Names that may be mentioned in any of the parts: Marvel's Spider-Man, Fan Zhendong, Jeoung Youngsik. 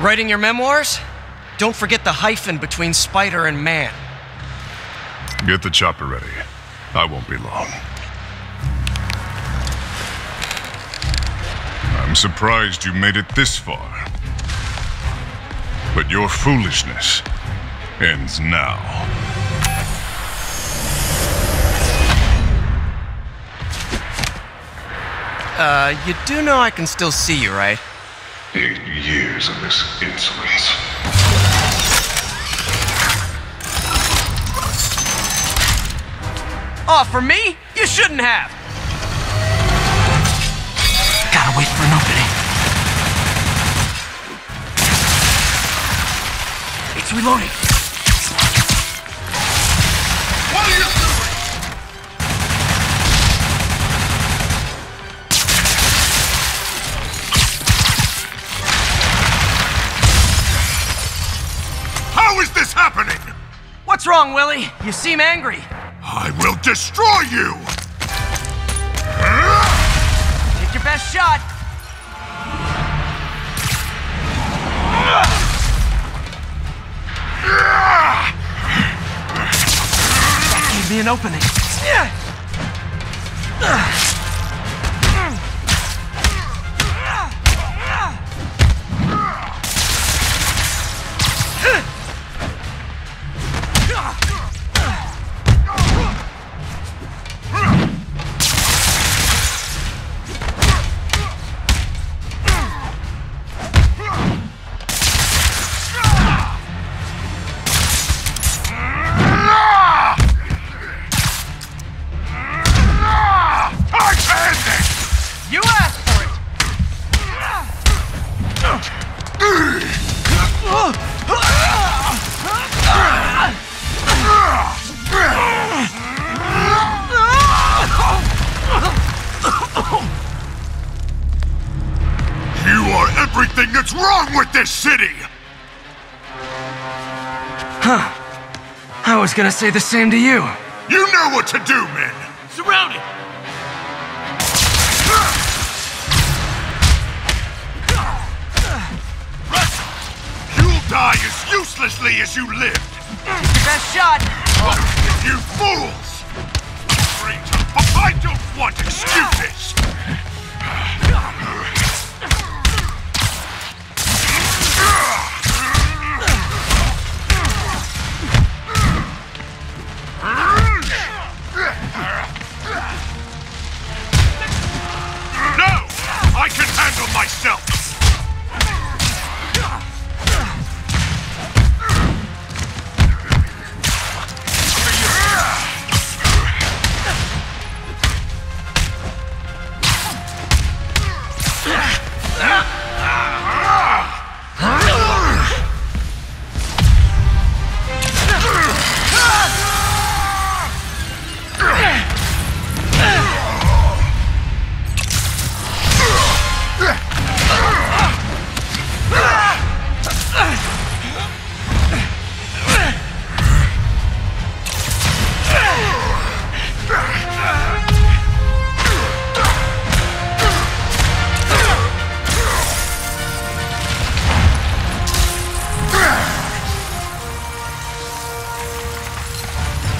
Writing your memoirs? Don't forget the hyphen between spider and man. Get the chopper ready. I won't be long. I'm surprised you made it this far. But your foolishness ends now. You do know I can still see you, right? 8 years of this insolence. Oh, for me? You shouldn't have! Gotta wait for an opening. It's reloading. What are you doing? Happening. What's wrong, Willie? You seem angry. I will destroy you! Take your best shot. That gave me an opening. Everything that's wrong with this city! Huh. I was gonna say the same to you. You know what to do, men! Surround it! You'll die as uselessly as you lived! Best shot! You fools! I don't want excuses!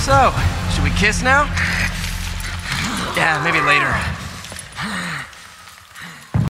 So, should we kiss now? Yeah, maybe later.